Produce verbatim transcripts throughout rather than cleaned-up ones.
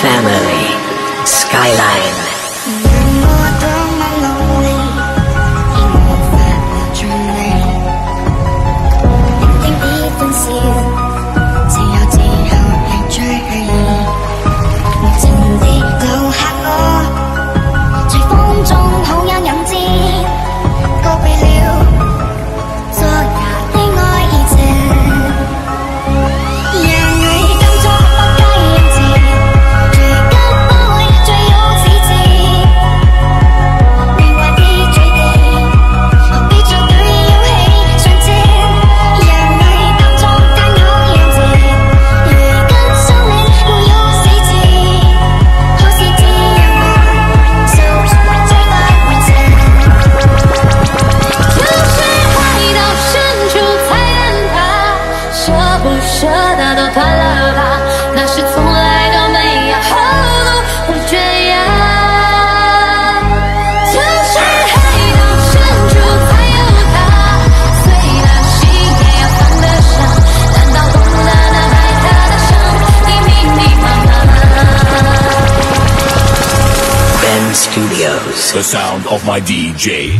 Family Skyline. Studios. The sound of my D J.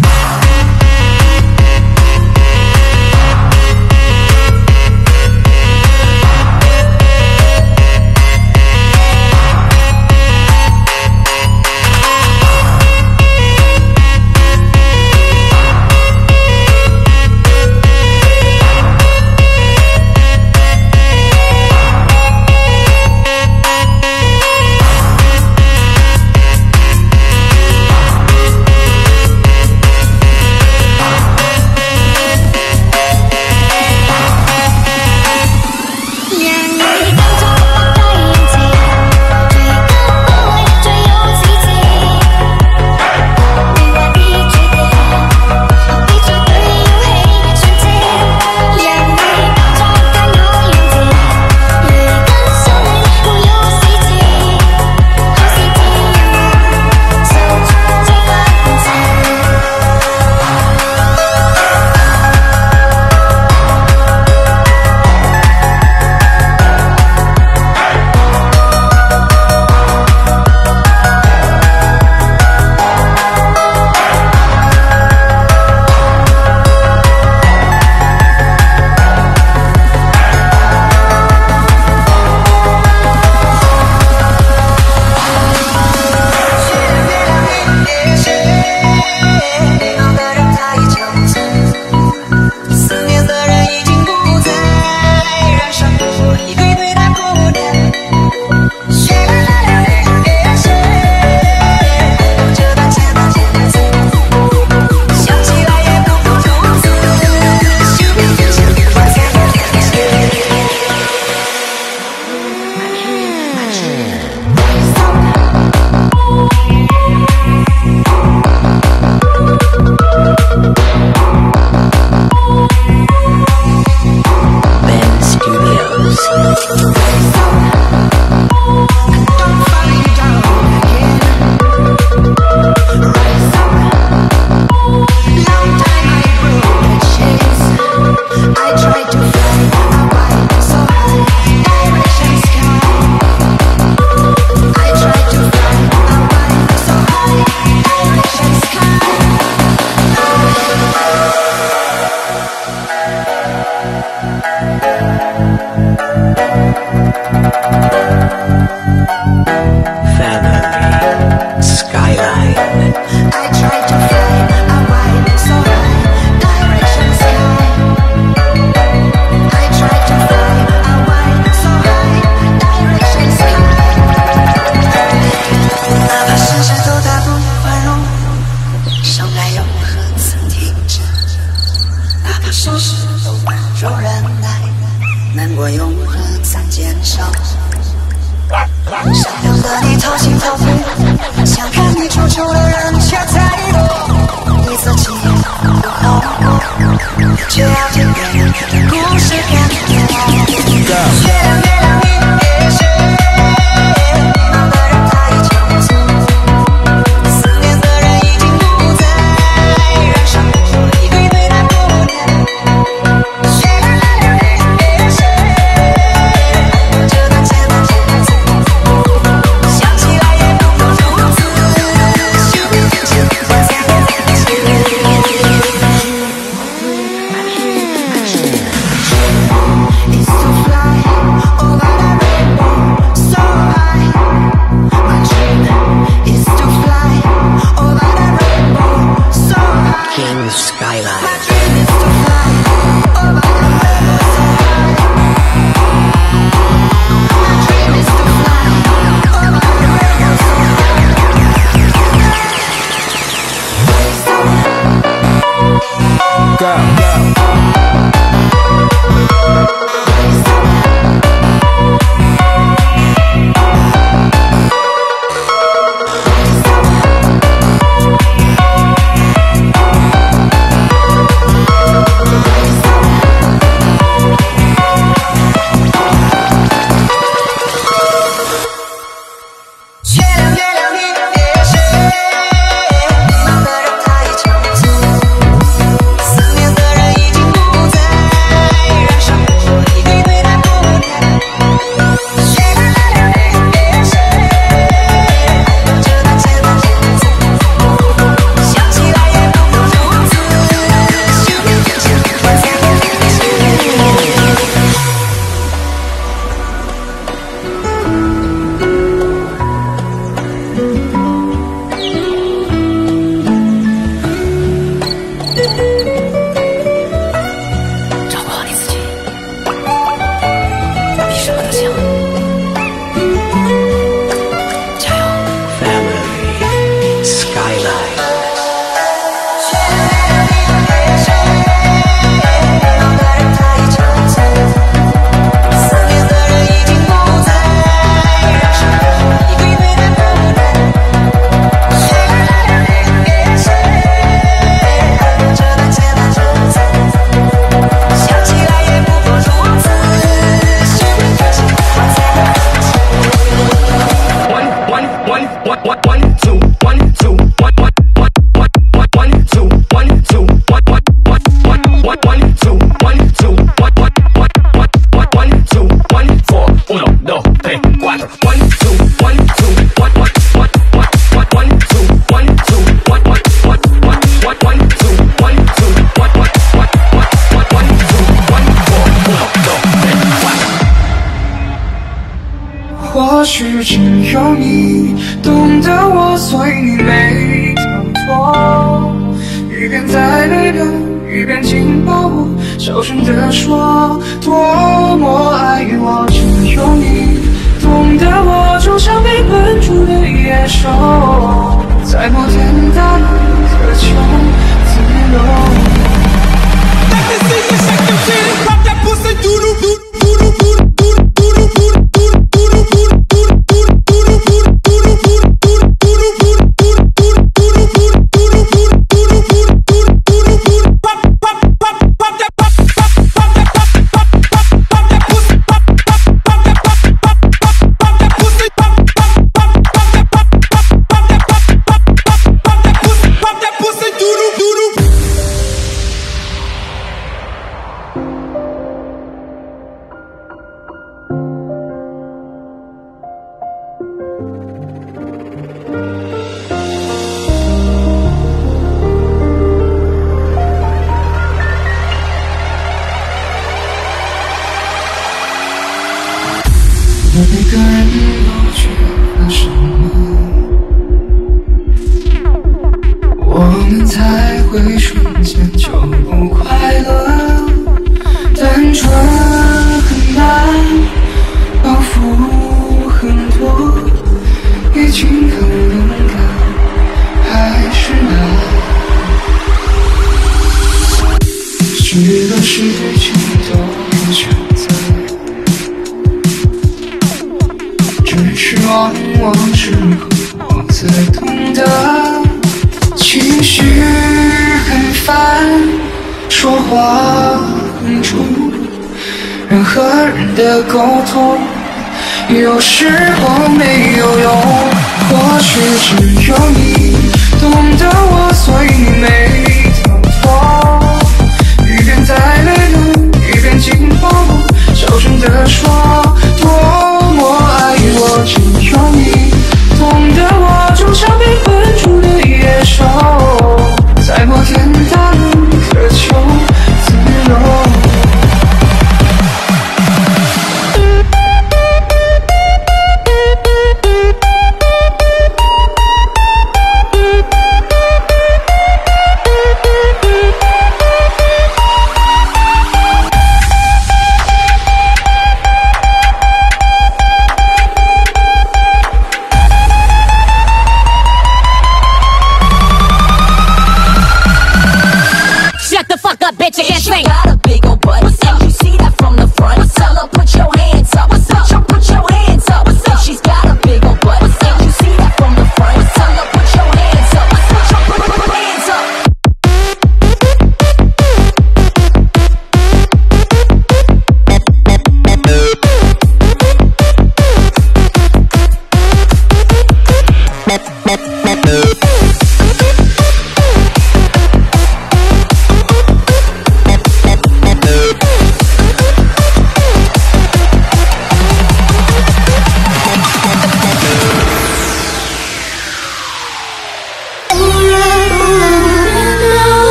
去，只有你懂得我，所以你没放错。一边在对的，一边紧抱我，小声地说多么爱我。只有你懂得我，就像被困住的野兽，在摩天大楼渴求自由。Let me see you shake your shit, drop that pussy, do do do do do do. Hey.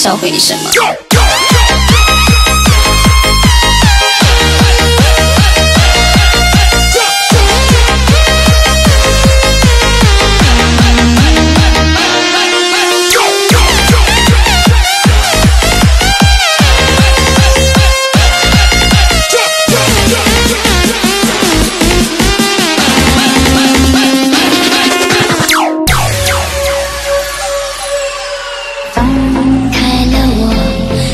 教会你什么？放开了我。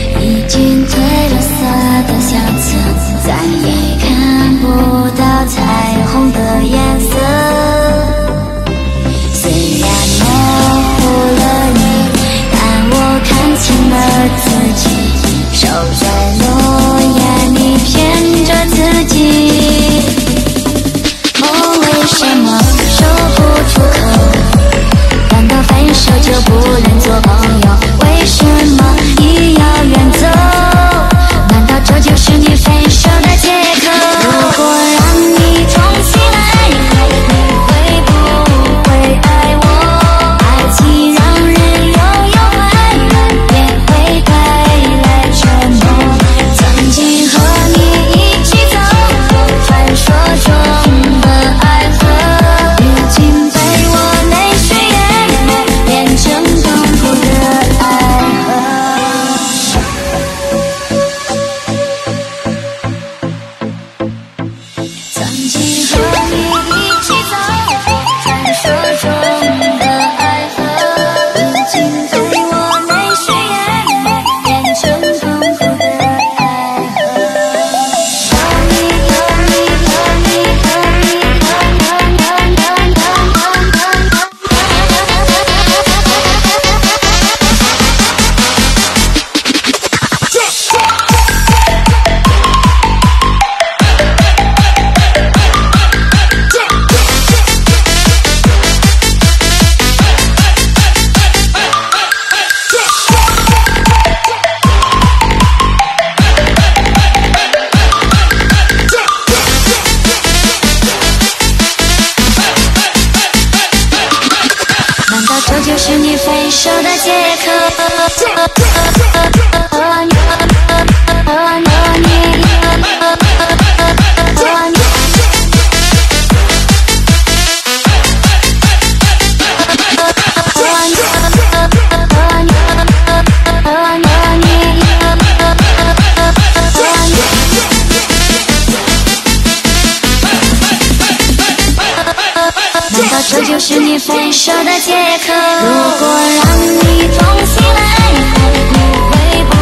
你分手的借口。哦你哦你哦你哦你。难道这就是你分手的借口？如果让你动起来，你会不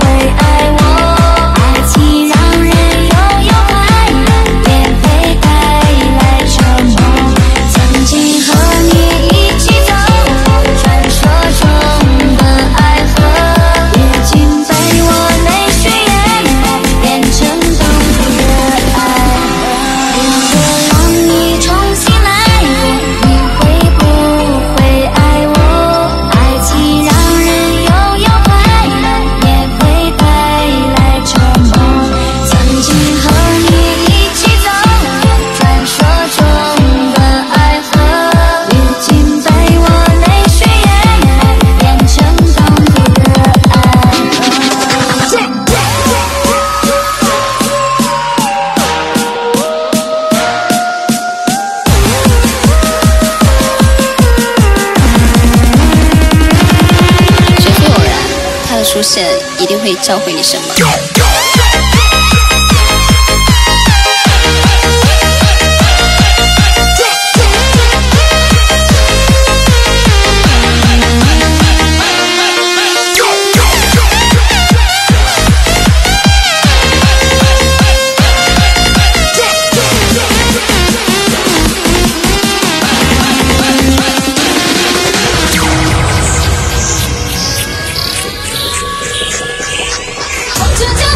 会爱我？爱情让人悠悠快乐，也会带来折磨。曾经和你一起走，传说中的爱河，已经被我泪水淹没，变成动人的爱。 出现一定会教会你什么。To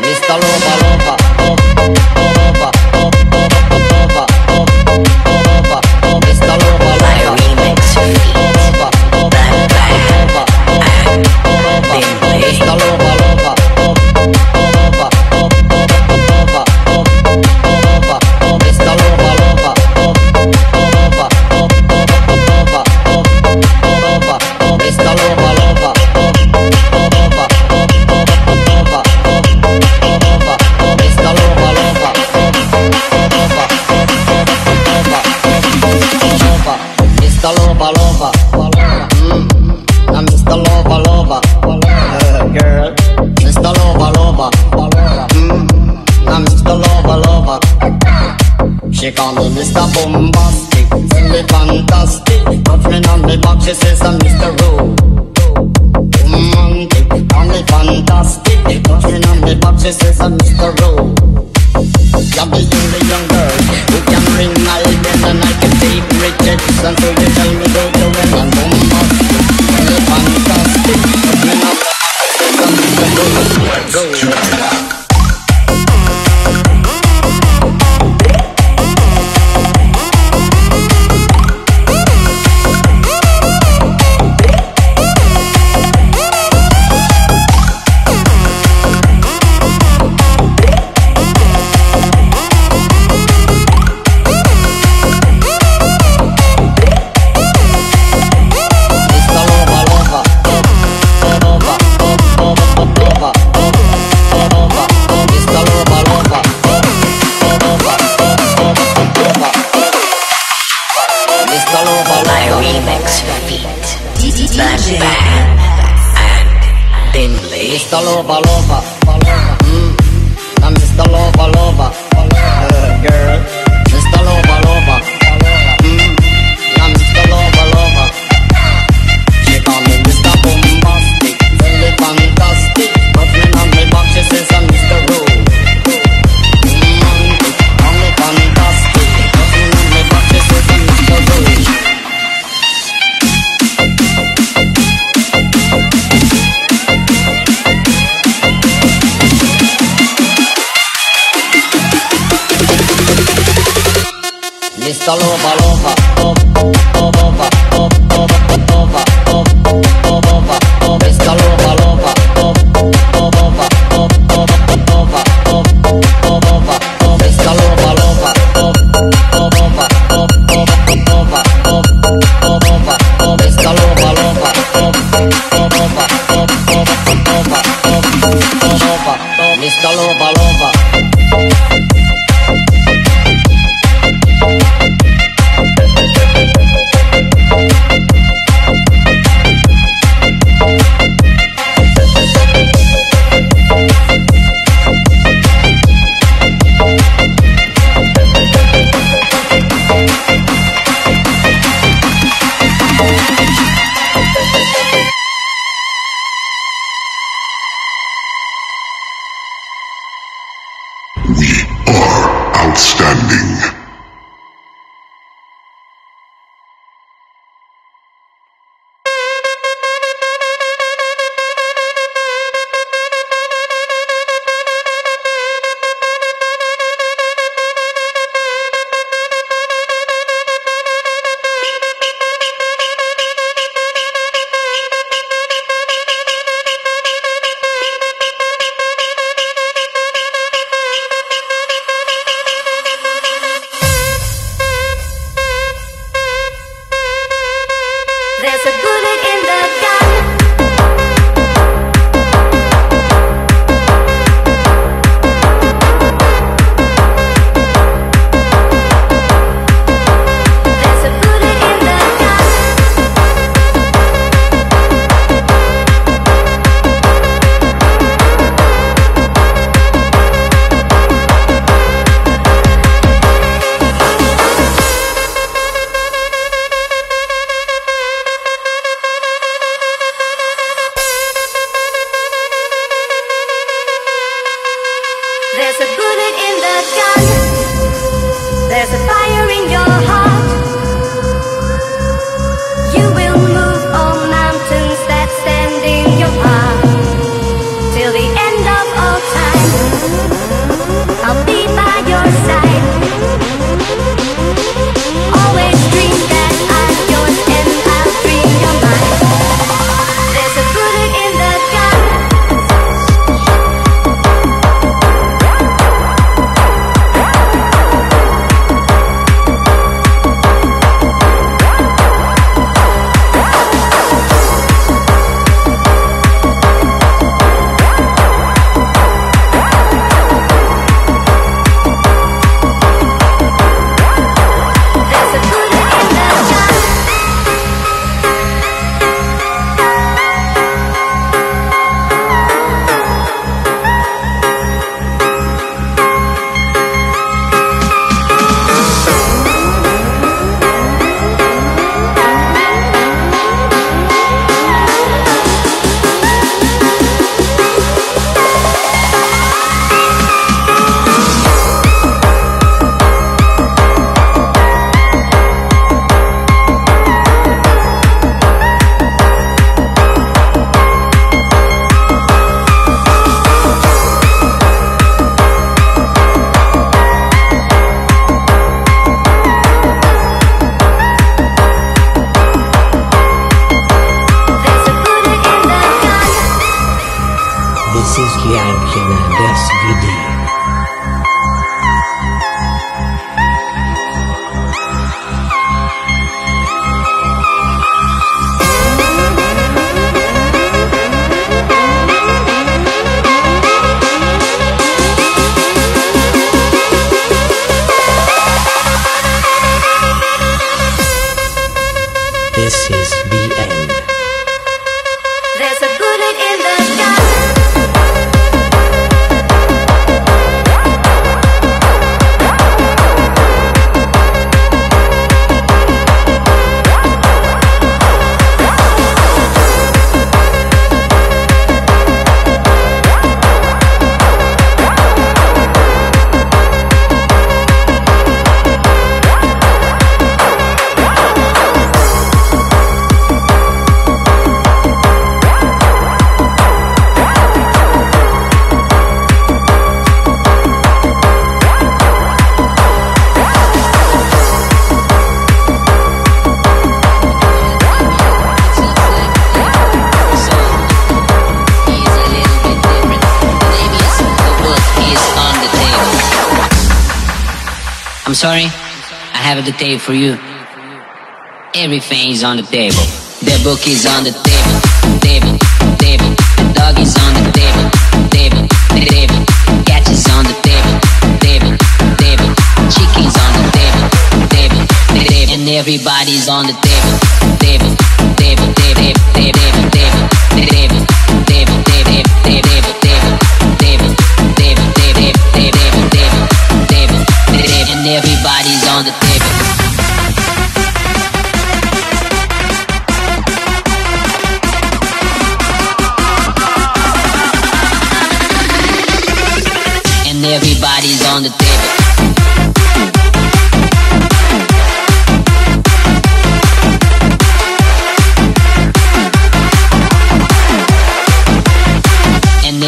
Mister Lover, Lover, oh, oh, Lover, oh, oh, oh, Lover, oh, oh, Lover, oh, Mister Lover, Lover, remix, oh, Lover, oh, Lover, oh, oh, Mister Lover, Lover, oh, oh, Lover, oh, oh, Lover, oh, oh, Lover, oh, Mister Lover, Lover, oh, oh, Lover, oh, oh, Lover, oh, oh, Lover, oh, Mister Lover, Lover, oh, oh, Lover. Mister Lover, Lover, I'm Mister Lover, Lover, girl. Mister Lover, Lover, I'm Mister Lover, Lover. She call me Mister Bombastic, silly fantastic. Touch me on the back, she says I'm Mister Rowe. Romantic, call me fantastic. Touch me on the back, she says I'm Mister Rowe. You're the only young girl who can ring my bell and I can take rejects until you tell me go to hell and bombastic, really fantastic. But when I'm fantastic, I'm Mister Rowe. Go. Mister Lover, Lover, I'm Mister Lover, Lover, girl. Mister Lover, Lover, I'm Mister Lover, Lover. She call me Mister Bombastic, really fantastic. But when I'm in box, she says I'm Mister Rowe. Romantic, only fantastic. But when I'm in box, she says I'm Mister Rowe. Mister Lover, Lover, oh, oh, Lover, oh, oh, Lover, oh, oh, Lover, oh, Mister Lover, Lover, oh, oh, Lover, oh, oh, Lover, oh, oh, Lover, oh, Mister Lover, Lover, oh, oh, Lover, oh, oh, Lover, oh, oh, Lover, oh, Mister Lover, Lover, oh, oh, Lover, oh, oh, Lover, oh, oh, Lover, oh, Mister Lover, Lover. Till the end of all time. I'm sorry, I have a detail for you. Everything is on the table. The book is on the table, table, table. The dog is on the table, table, table. The cat is on the table, table, table. The chicken's on the table, table, table. And everybody's on the table, table, table, table, table, table, table, table, table, table, table, table, table, table, table, table, table, table. And everybody's on the table.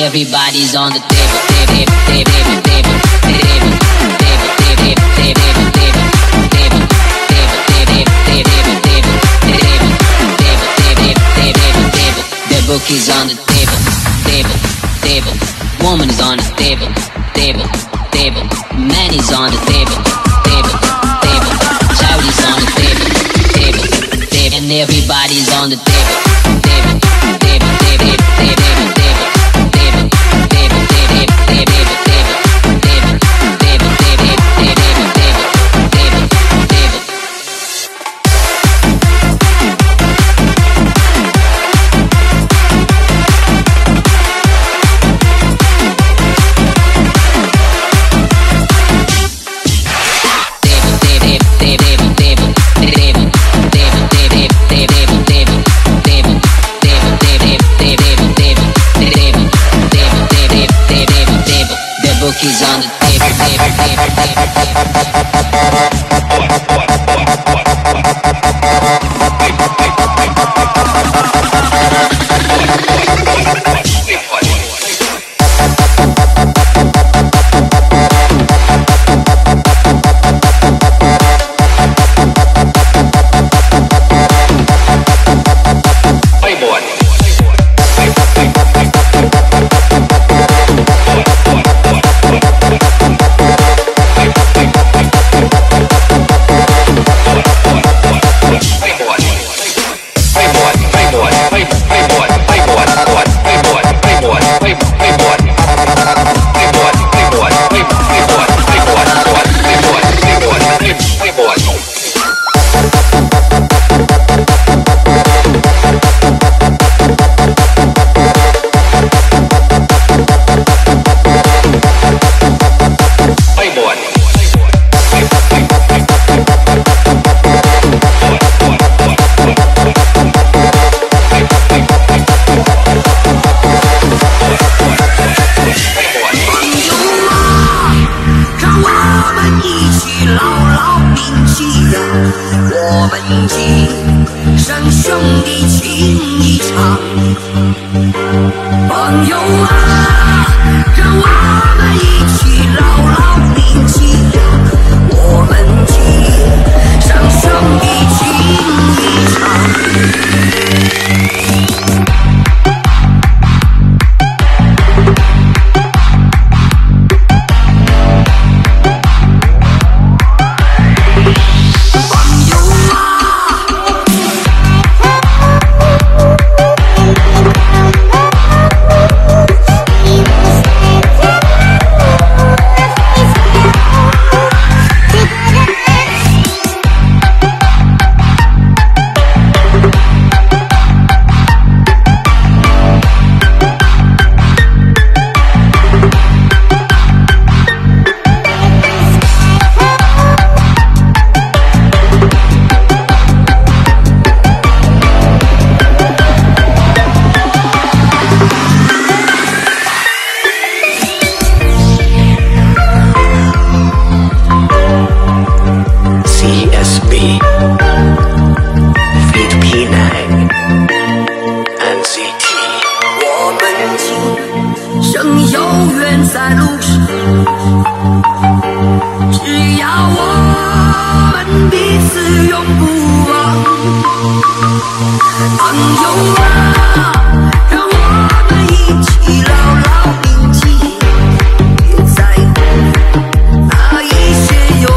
Everybody's on the table. And everybody's on the table, table, table, table, table, table, table, table, table, table, table, table, table. The book is on the table, table, table. Woman is on the table. Table, table, man is on the table, table, table, child is on the table, table, table, and everybody's on the table, table, table, table, table, table, table, table, table, table, table, table, table, table, table, table, is on the table, table, table, table,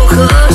Good.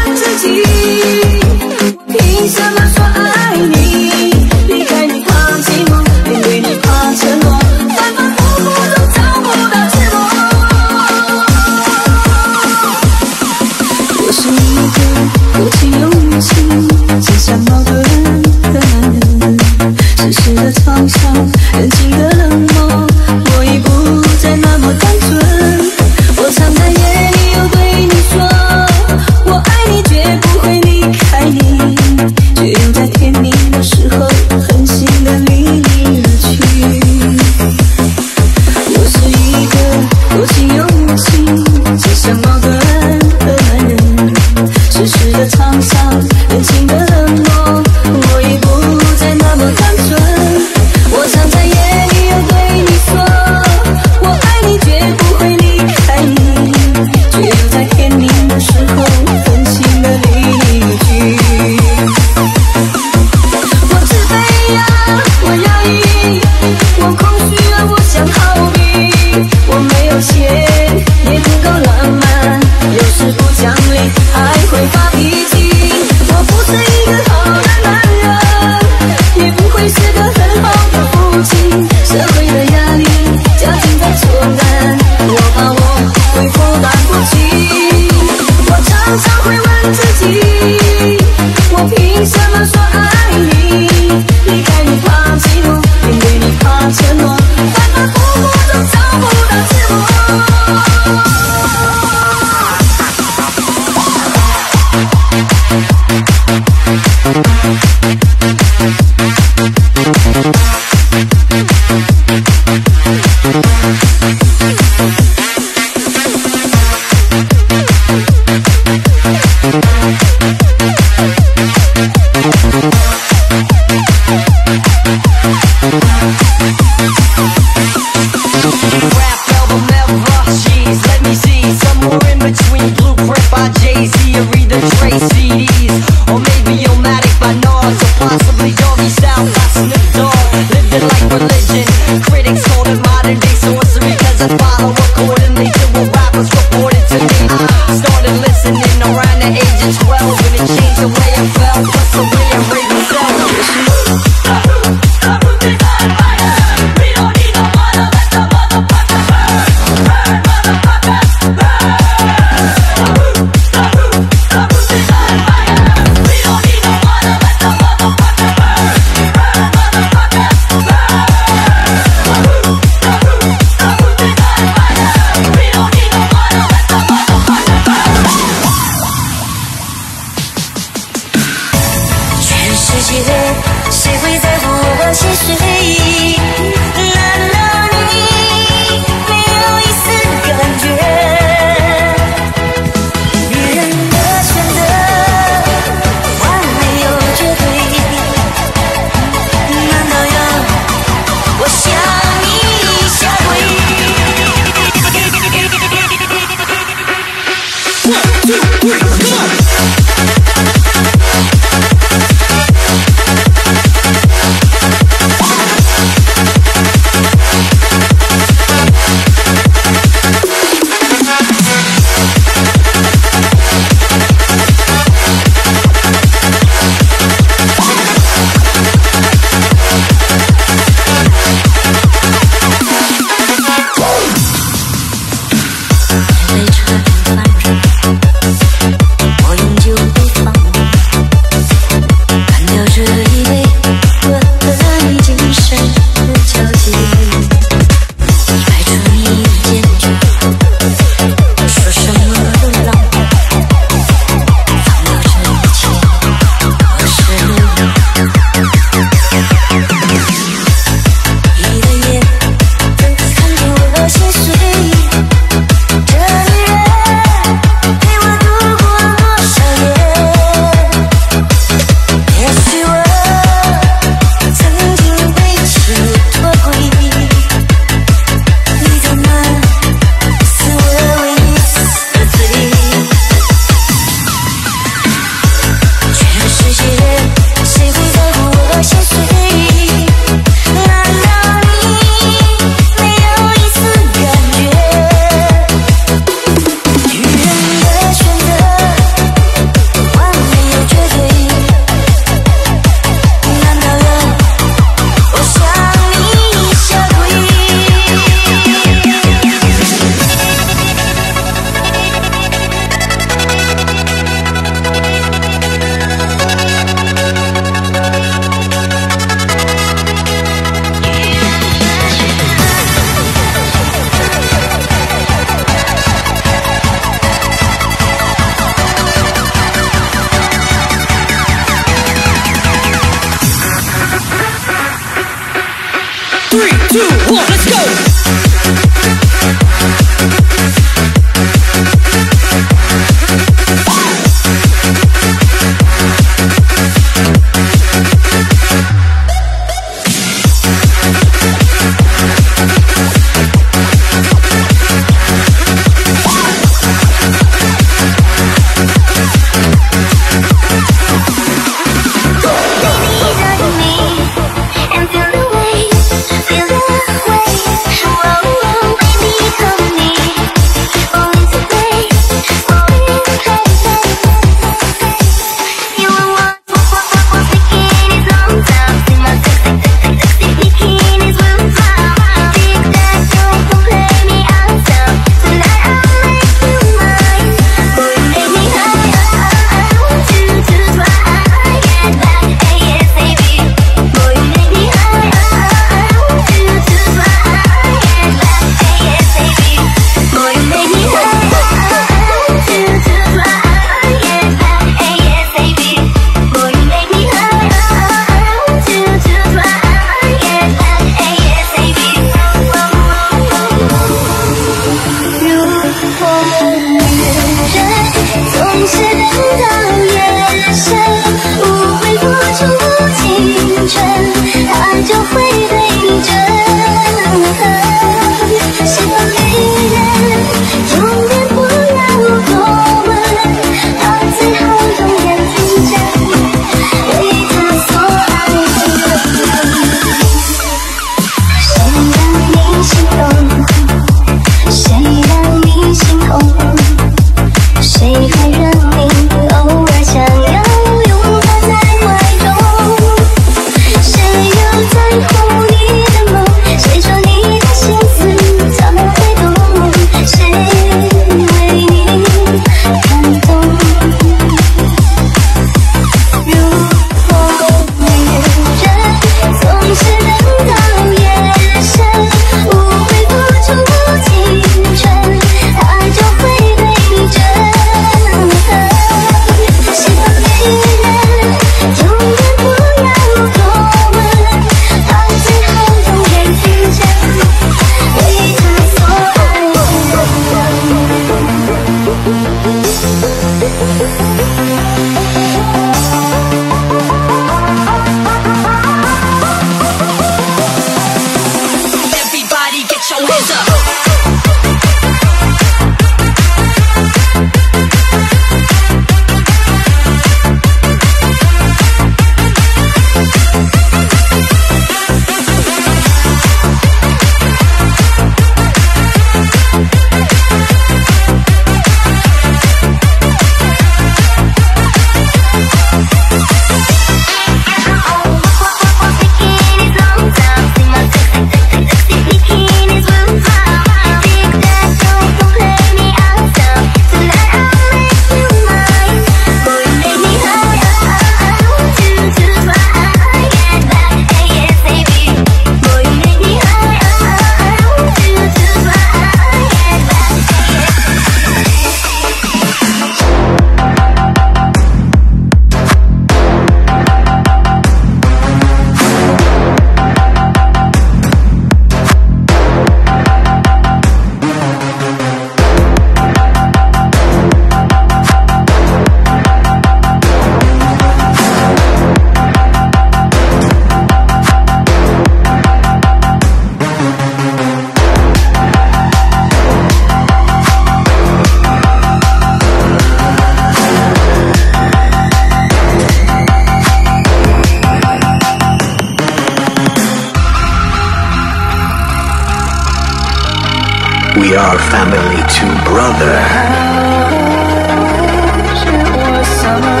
We are family too, brother. I wish it was summer,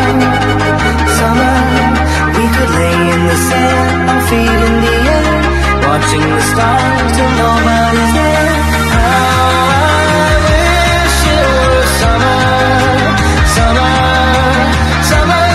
summer. We could lay in the sand, our feet in the air, watching the stars till nobody's there. I wish it was summer, summer, summer,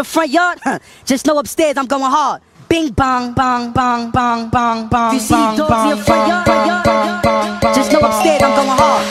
your front yard? Just know upstairs I'm going hard. Bing bong bong bong bong bong bong. You see dogs in your front yard? Just know upstairs I'm going hard.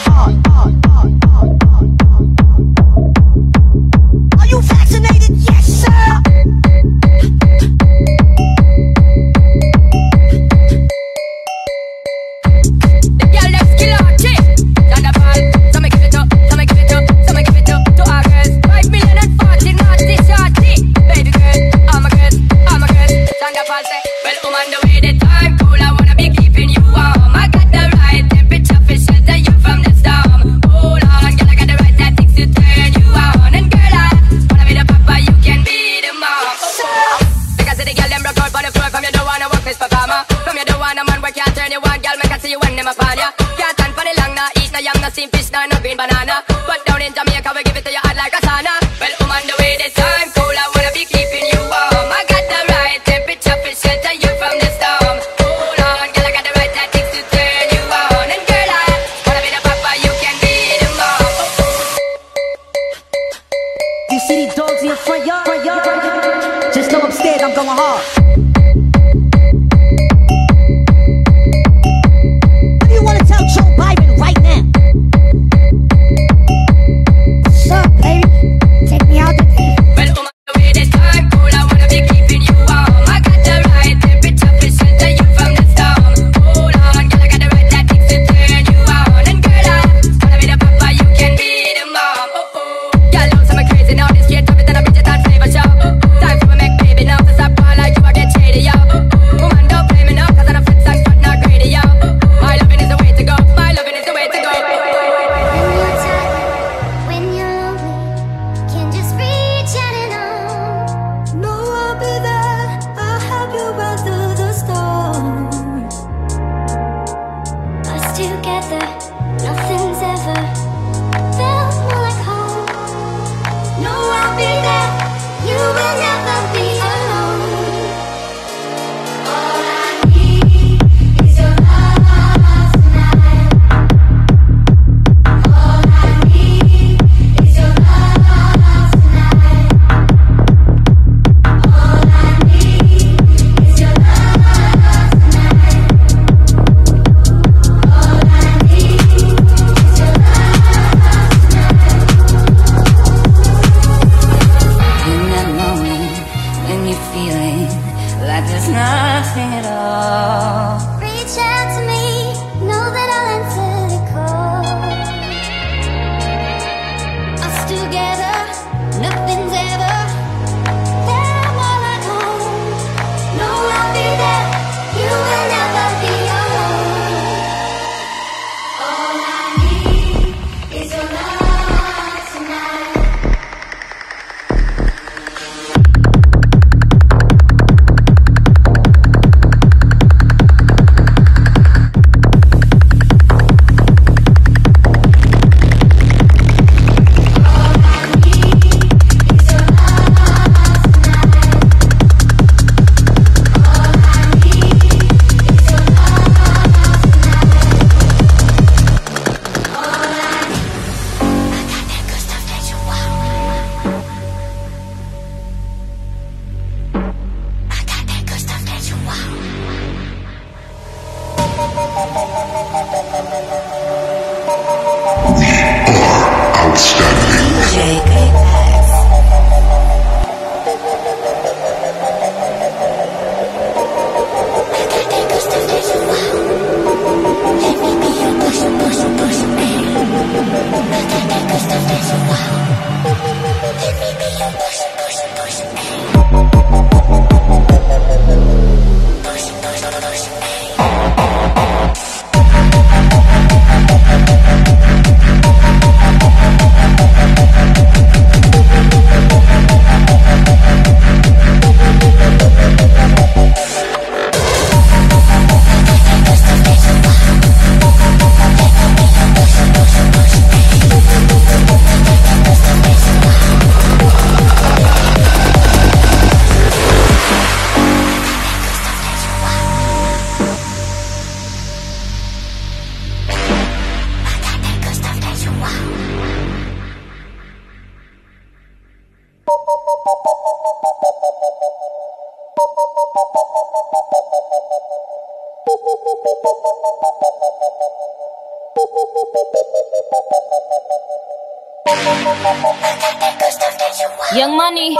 Young Money. Let me be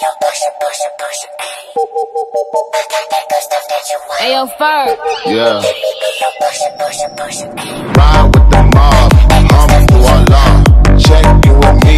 your pusher, pusher, pusher. I got that good stuff that you want. Ayo, Ferg. Yeah. Let me be your pusher, pusher, pusher. Ride with the mob. I'm a voila. Check you with me.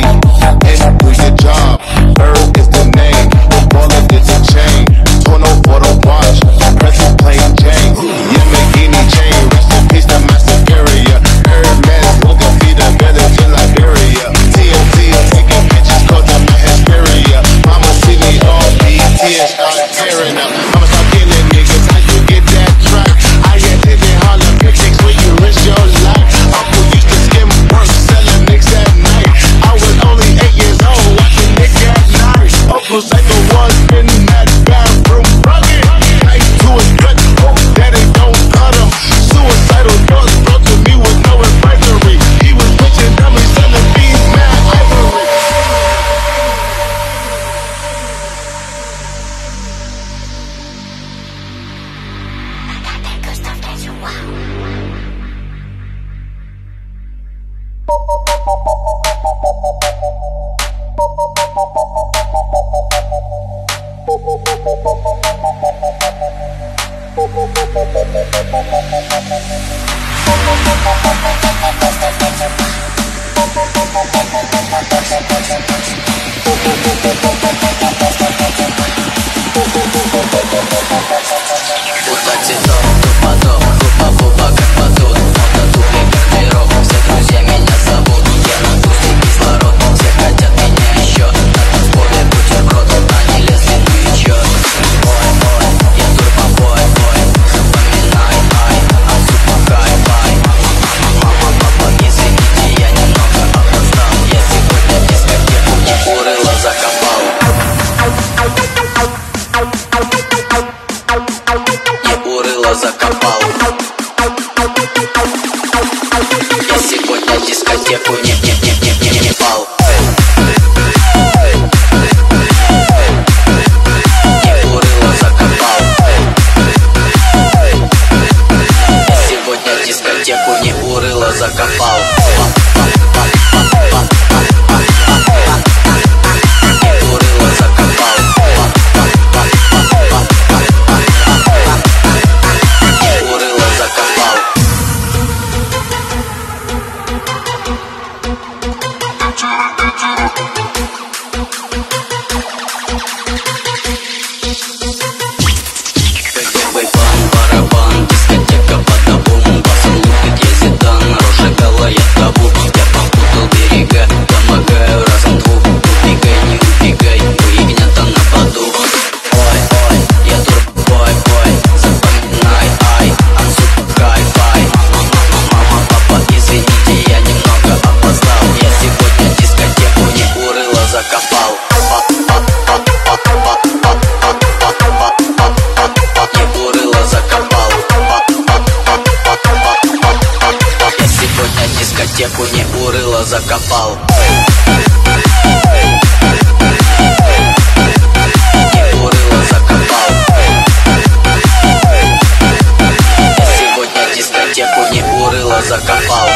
It's do your job. Ferg is the name. The baller is the chain. Torno for the watch. Press and play chain. Yamagini chain. Rest in peace to my Sicaria. Hermes will defeat the villains in Liberia. T N T is taking pictures cause of my hysteria. Mama see me all B T and start tearing up. Mama start killing niggas. How you get that track? I get hit in Harlem pictures when you risk your life. Uncle used to skim work selling nicks at night. I was only eight years old watching Nick at night. Uncle's like the one in that bathroom. Rugged night to his gut. Hope that it don't cut him. Suicidal thoughts brought to me with no advisory. He was bitching on me selling bees, mad ivory. I got that good stuff that you want. Удачи дом, попадом, глупо, глупо, как потом. Фототупик, гардероб, все друзья меня зовут. Я на пусте кислород, все хотят меня еще. Так вот в поле бутерброд, они лезли вычет. Ой, ой, я турбобой, ой, запоминай, ай, а супа хай-фай. Мама, папа, извините, я немного опоздал. Я сегодня дискотеку не урыло закопал. Закопал. Я сегодня дискотеку не, не, не, не, не, не пал. Не курила, закопал. Я сегодня дискотеку не урыла, закопал. Дискотеку не урыло, закопал. Не урыло, закопал. Я сегодня дискотеку не урыло, закопал. Не урыло, закопал. Не урыло, закопал.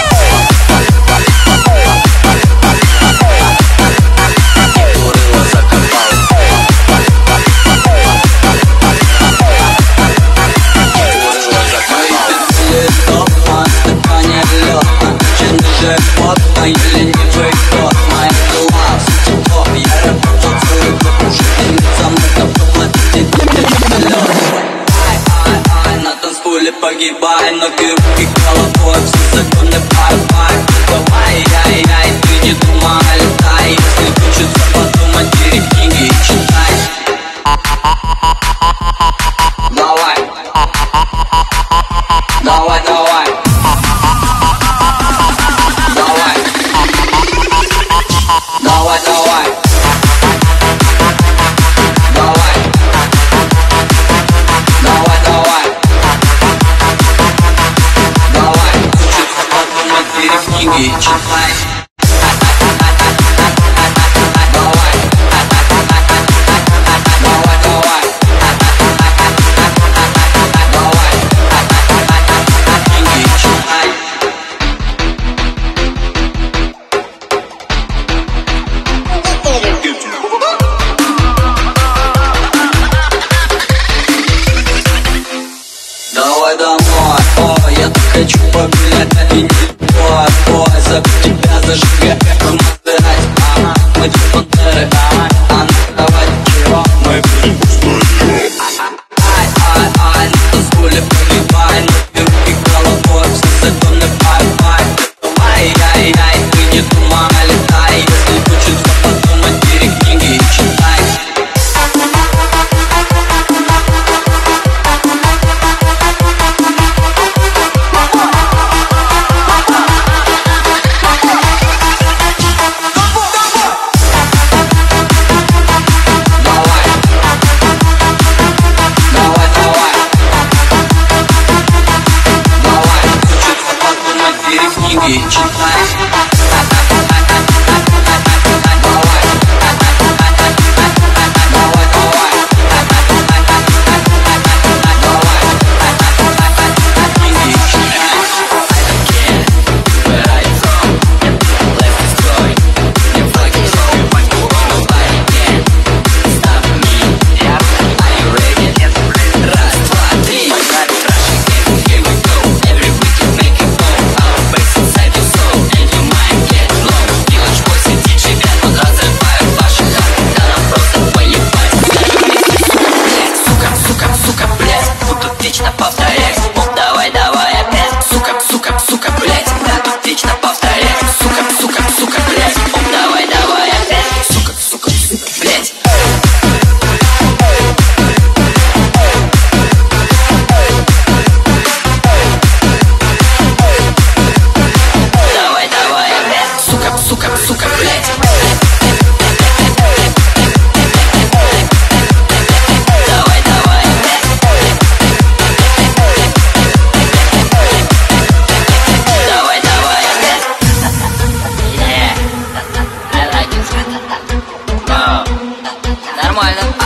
Же потно или ленивый кот. Моя голова все тепло. Я работал целый год. Уже со мной там поплатите. Ай, ай, ай, на танцполе погибай. Ноги, руки, головой, все законы порвай. Давай, яй, яй, ты не думай, летай. Если хочется подумать, бери книги и читай. Давай, давай, давай. Давай, давай. Давай. Давай, давай. Давай. Хочется подумать, бери книги и читай. Давай. Давай, давай. День глаза тебя зажигает, мы сдирать, ага, мы две пантеры, ага, а наковать чего мы будем пустые. Ай, ай, ай, на танцполе поливай, на руки головой, все законы пай-пай. Ай, ай, ай, ты не думай, летай, если хочется подумать, бери книги и читай. Книги читай.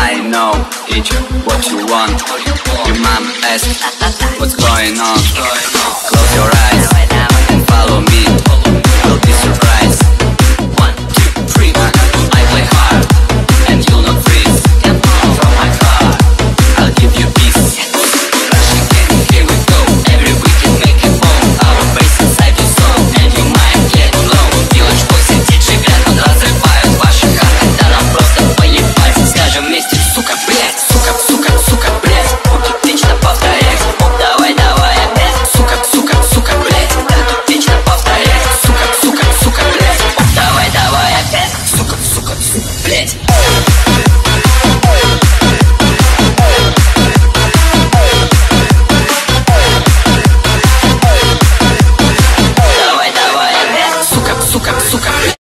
I know, teacher, what you want. Your mom asked, what's going on? Close your eyes and follow me. You'll be surprised. One, two, three. I play hard and you'll not freeze. From my heart, I'll give you peace. Rush again, here we go. Every weekend make it home. Our base inside your soul and your mind get blown. Village boys and teacher grad on разрывают ваши хаты. Да нам просто поебать. Скажем вместе. Сука, блядь, сука, сука, сука, блядь. Тут вечно повторять. Давай, давай опять. Сука, сука, сука, блядь. Тут вечно повторять. Сука, сука, сука, блядь. Давай, давай опять. Сука, сука, сука, блядь. Давай, давай опять. Сука, сука, сука, блядь.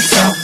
Bye.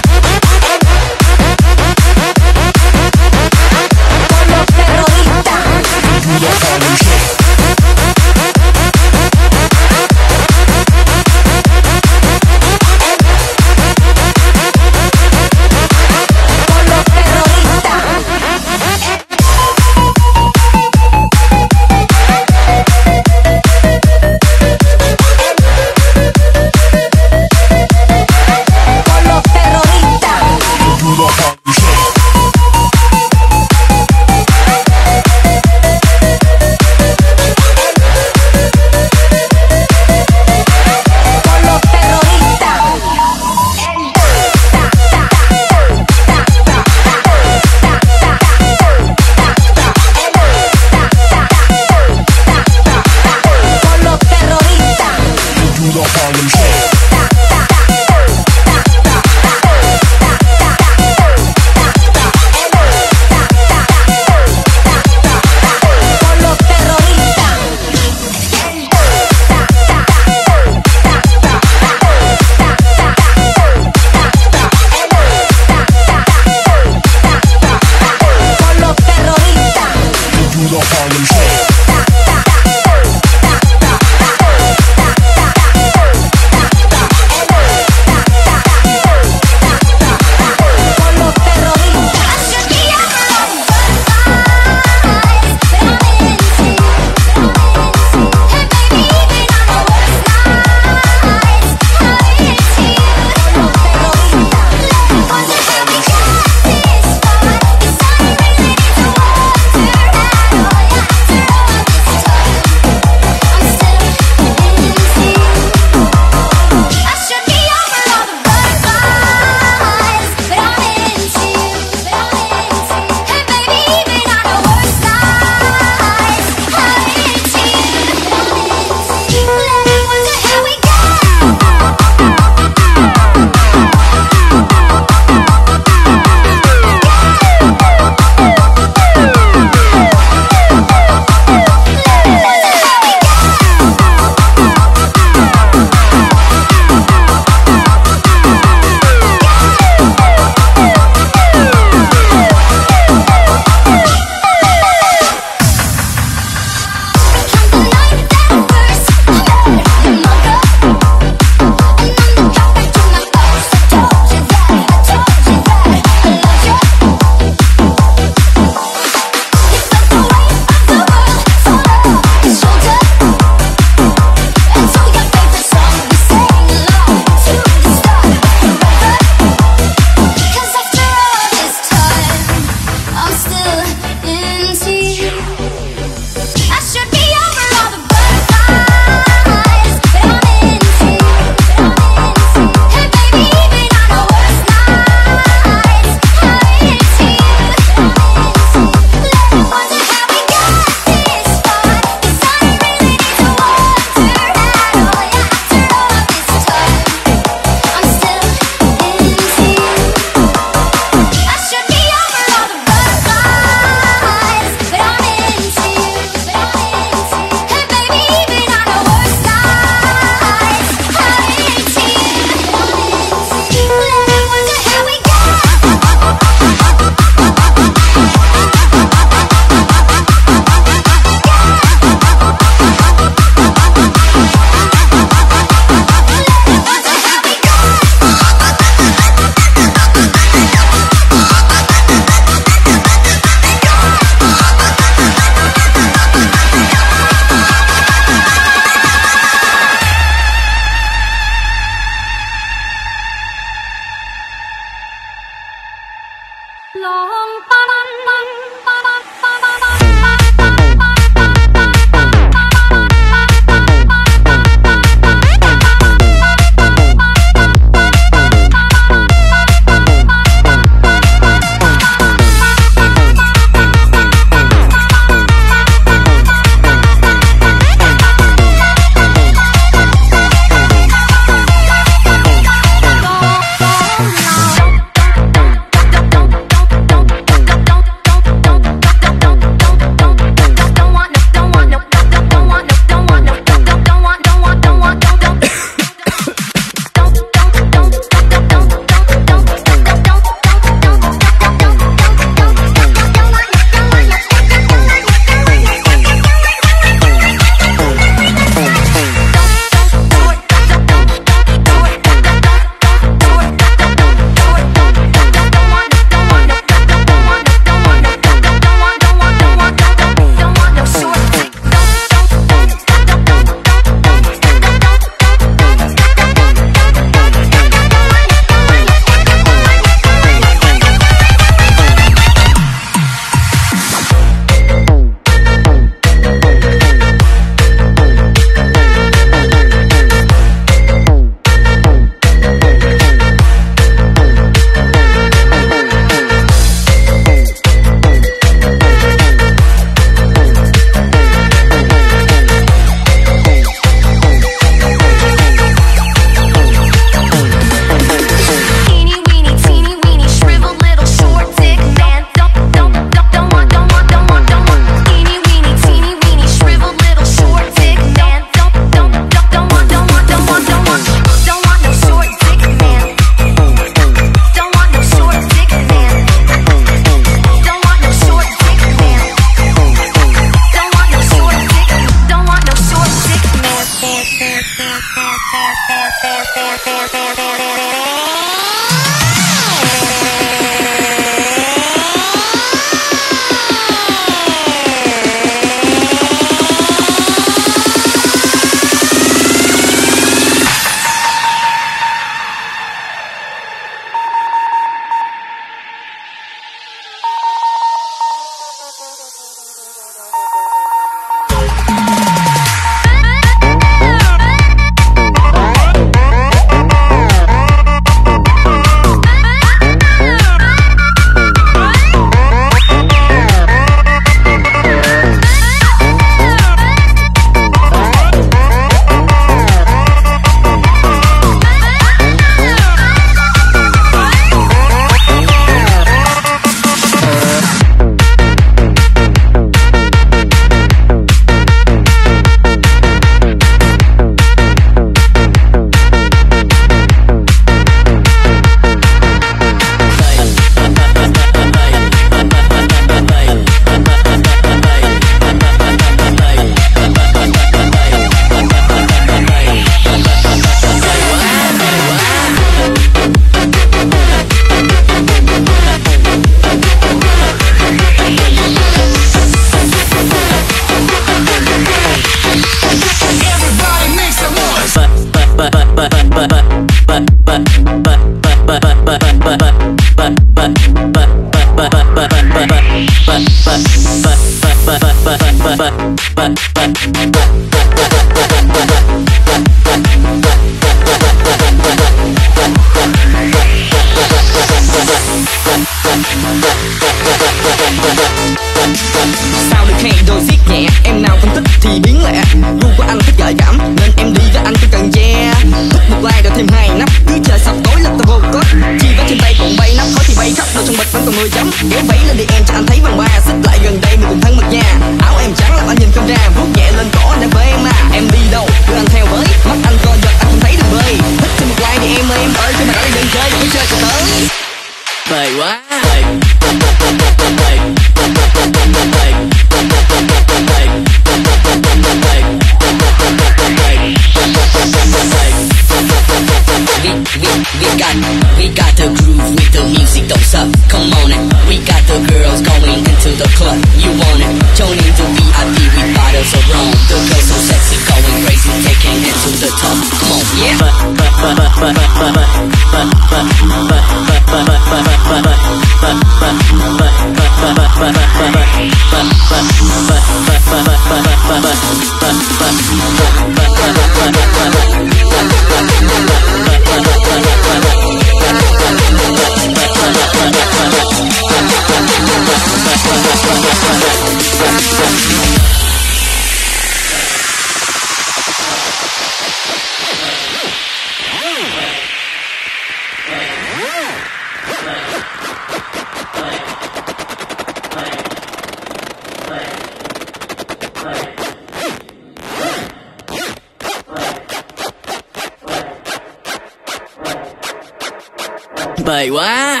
Bậy quá.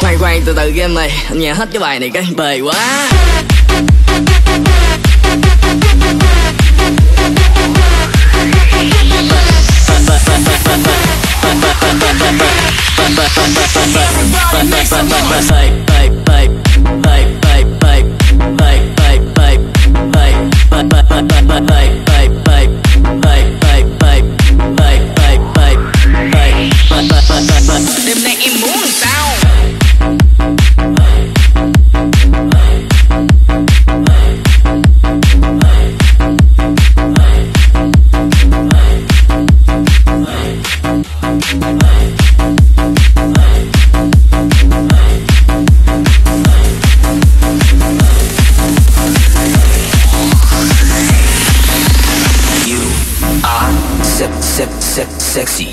Quay quay từ từ game này, anh nghe hết cái bài này cái bậy quá. Sexy. Sexy. Sexy.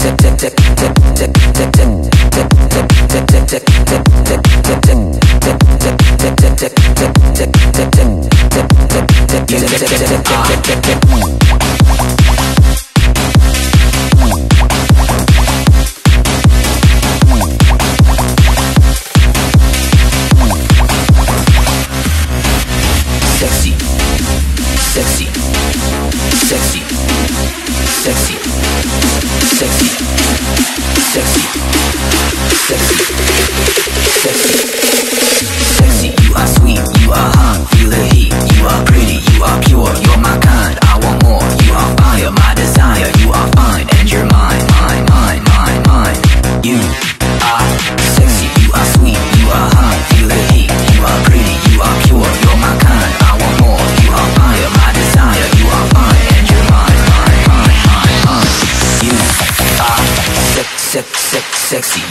Sexy. Sexy. Sexy. Sexy. Sexy. Sexy, sexy, sexy, sexy, sexy, sexy, sexy, sexy, sexy. You are sweet, you are hot, feel the heat. You are pretty, you are pure, you're my kind. I want more, you are fire, my desire. You are fine, and you're mine, mine, mine, mine, mine. You are sexy, you are sweet, you are hot, feel the heat. You are pretty, you are pure, you're my kind. I want more, you are fire, my desire. You are fine, and you're mine, mine, mine, mine, mine. You are sex, sex, sex, sexy.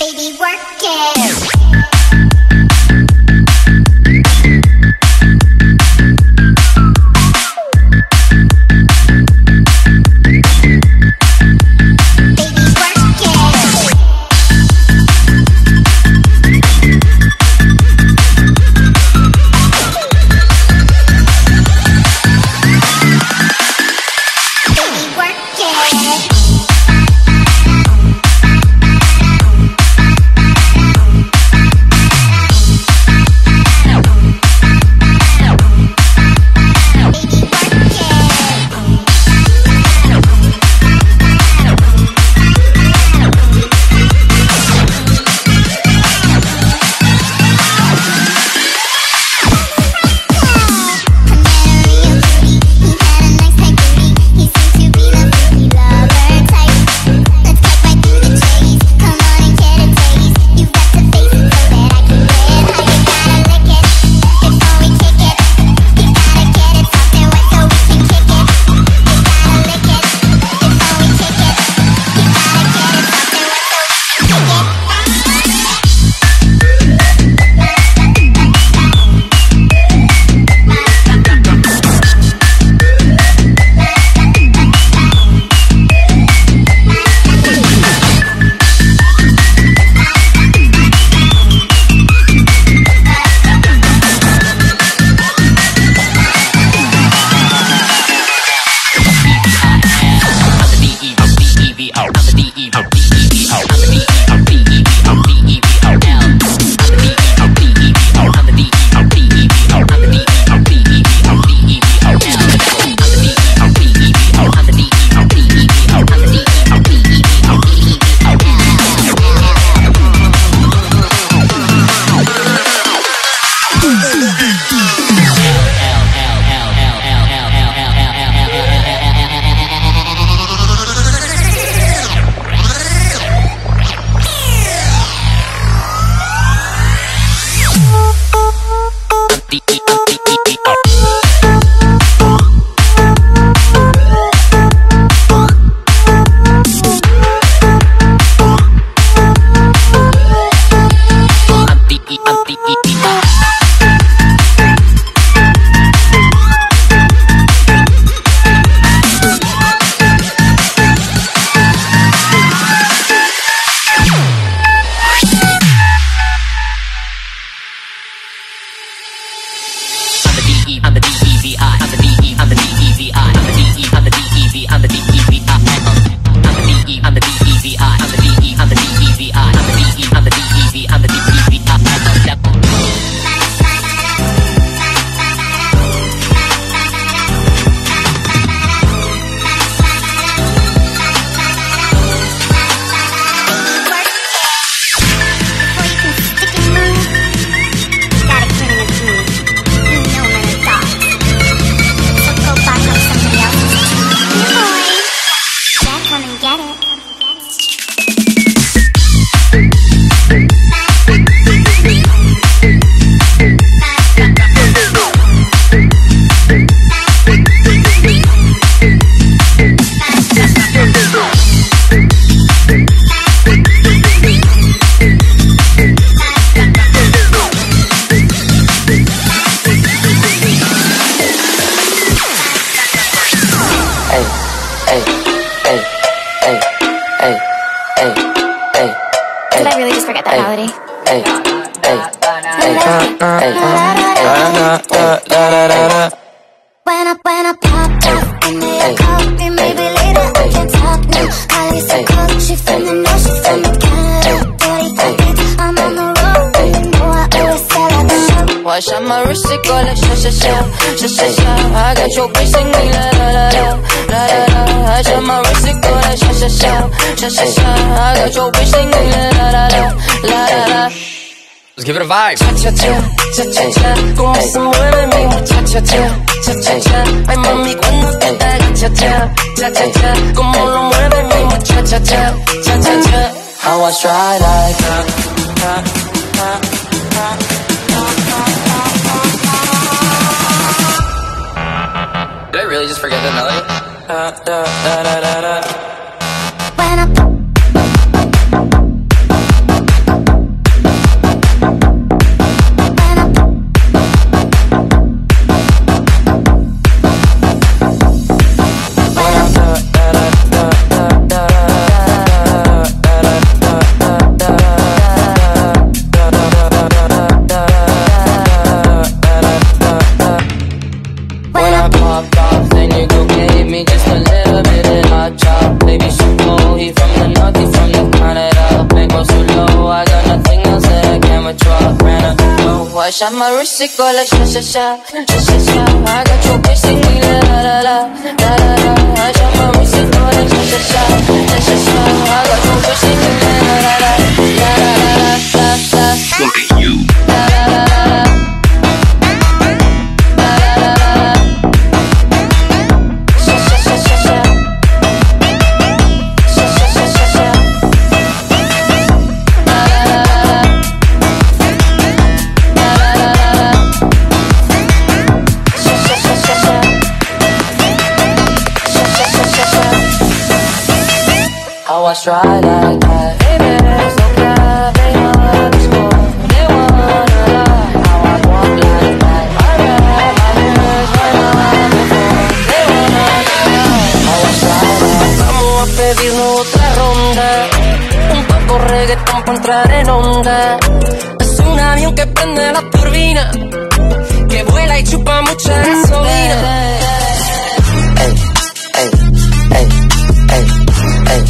Baby, work it. Let's give it a vibe. Cha-cha-cha, go on somewhere with me. Cha-cha-cha, cha-cha-cha. Ay, mami, cuando usted te haga cha-cha, cha-cha-cha. Como lo mueve mi cha-cha-cha, cha-cha-cha. I was dry like that. Did I really just forget that melody? Da, da, da, da, da, da. When I عشان ما اروح سك ولا شا شا شا شا شا حاجة تشوفي سني لا لا لا لا لا عشان ما اروح سك ولا شا شا شا شا شا حاجة تشوفي سني لا لا لا لا لا لا لا Look at you I try like that. Hey man, it's okay. They wanna score, they wanna lie. How I walk like that. I got my hands right on the floor. They wanna lie. How I try like that. Vamos a pedirnos otra ronda. Un poco reggaeton para entrar en onda. Es un avión que prende la turbina, que vuela y chupa mucha gasolina. Hey, hey, hey, hey, hey, hey.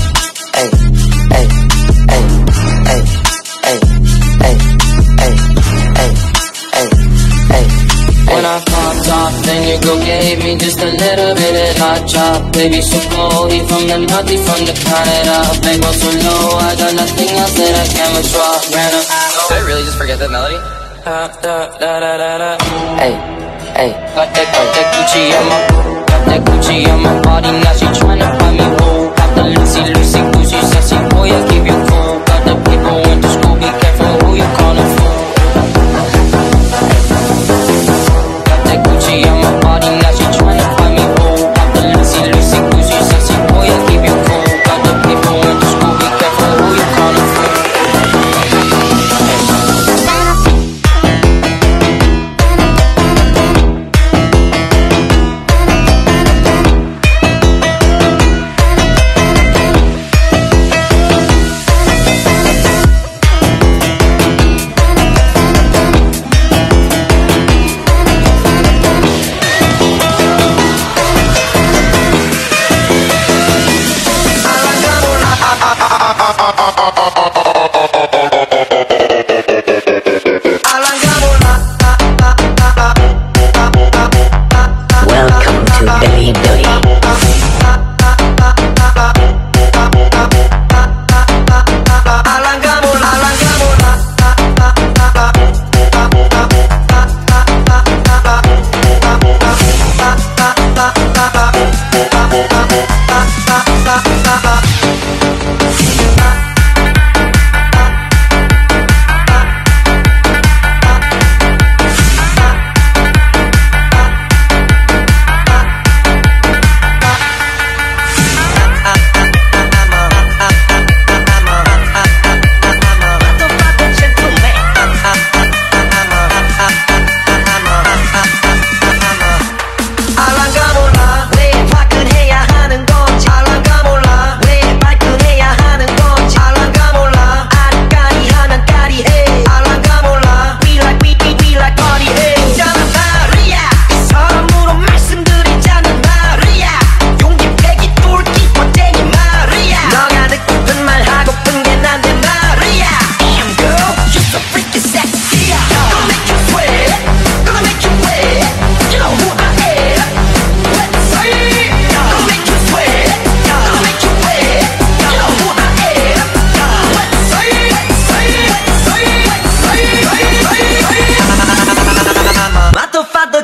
Then your girl gave me just a little bit of hot chop. Baby, so cold, he from the naughty, from the planet up. Make go so low, I got nothing else that I can withdraw. Ran up. Did I really just forget that melody? Da da da da da da. Hey, hey. Got that, got that Gucci on my, got that Gucci on my body. Now she tryna find me whole. Got the Lucy, Lucy, Gucci, sexy boy, I keep you cool. Got the people went to school, be careful who you callin' for.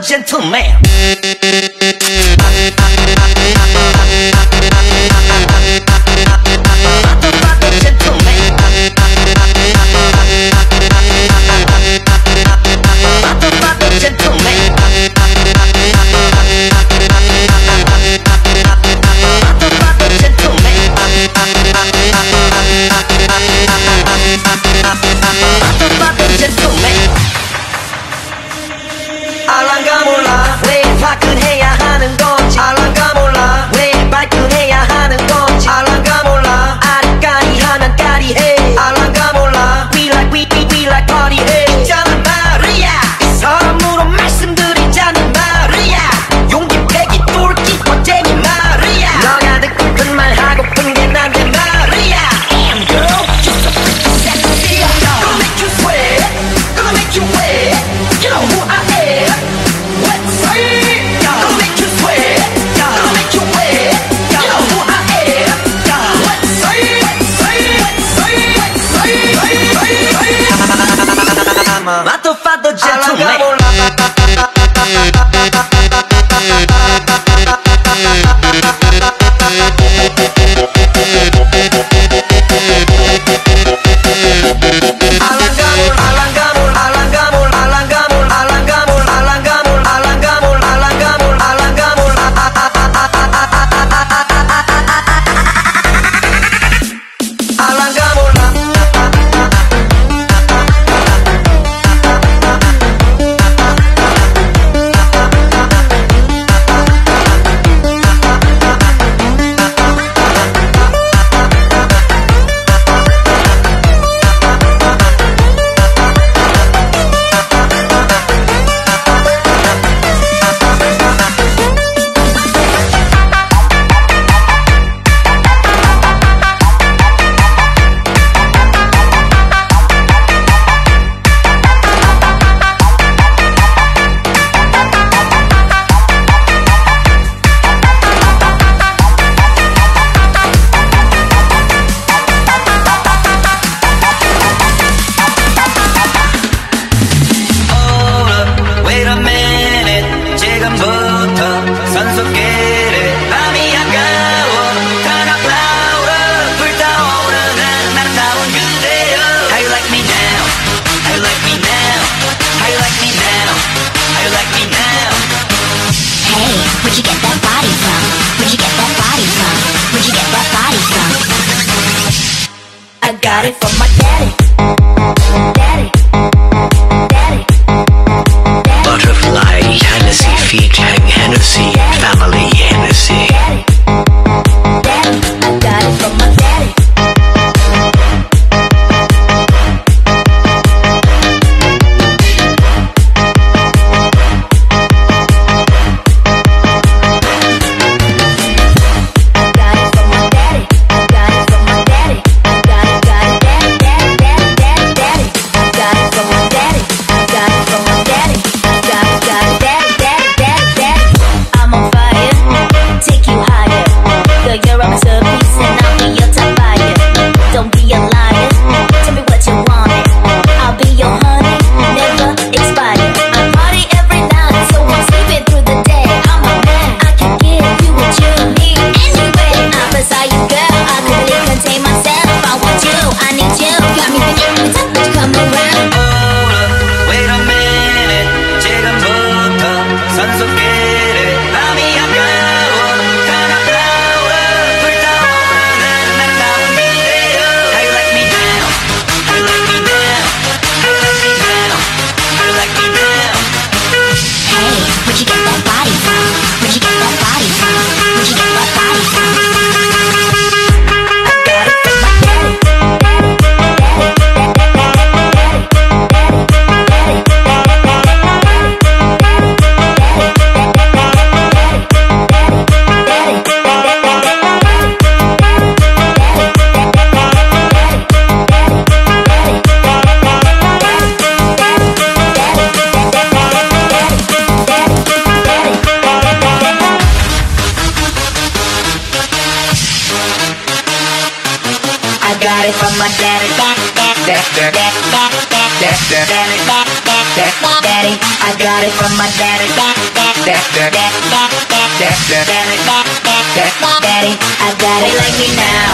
Gentleman. Alangamos la got it from my daddy. Daddy, daddy, daddy. Butterfly, Hennessy, feet hang Hennessy, family Hennessy. Daddy, daddy, I got it from my daddy. From my daddy, daddy, daddy, I got it from my daddy, daddy, daddy, daddy, I got it. Like me now,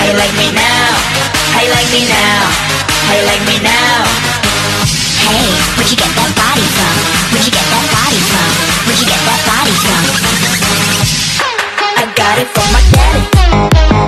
I like me now, I like me now, I like me now. Hey, where'd you get that body from? Where'd you get that body from? Where'd you get that body from? I got it from my daddy.